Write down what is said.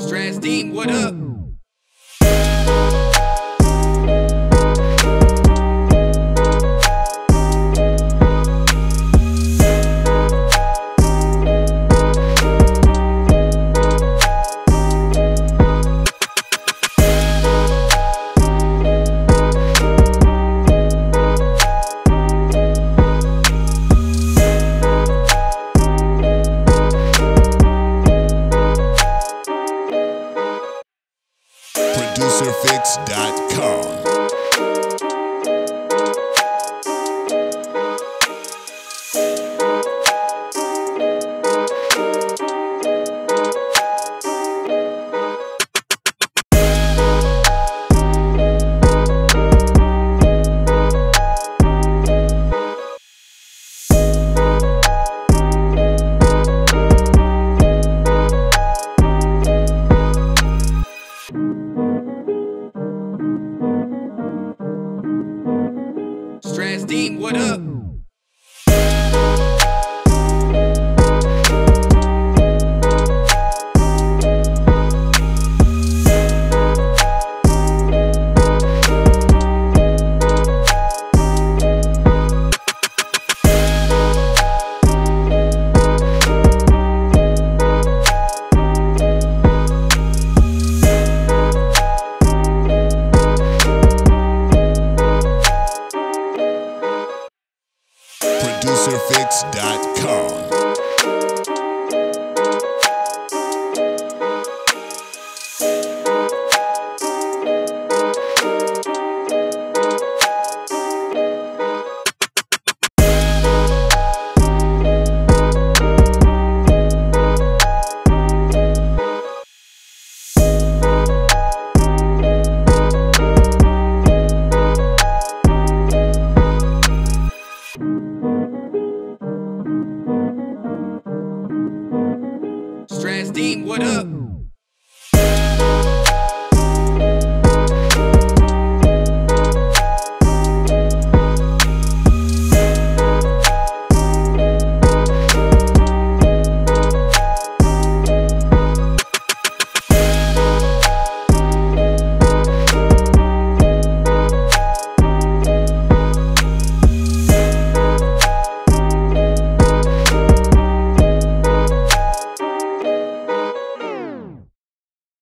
Strazdine, what up? ProducerFix.com Strazdine, what up? ProducerFix.com